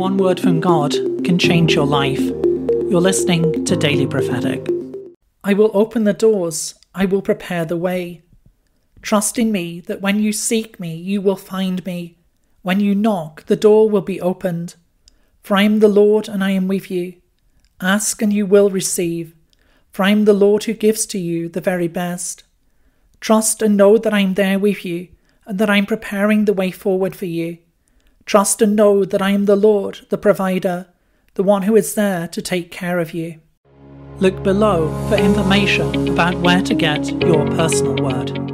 One word from God can change your life. You're listening to Daily Prophetic. I will open the doors. I will prepare the way. Trust in me that when you seek me, you will find me. When you knock, the door will be opened. For I am the Lord, and I am with you. Ask, and you will receive. For I am the Lord who gives to you the very best. Trust and know that I am there with you, and that I am preparing the way forward for you. Trust and know that I am the Lord, the provider, the one who is there to take care of you. Look below for information about where to get your personal word.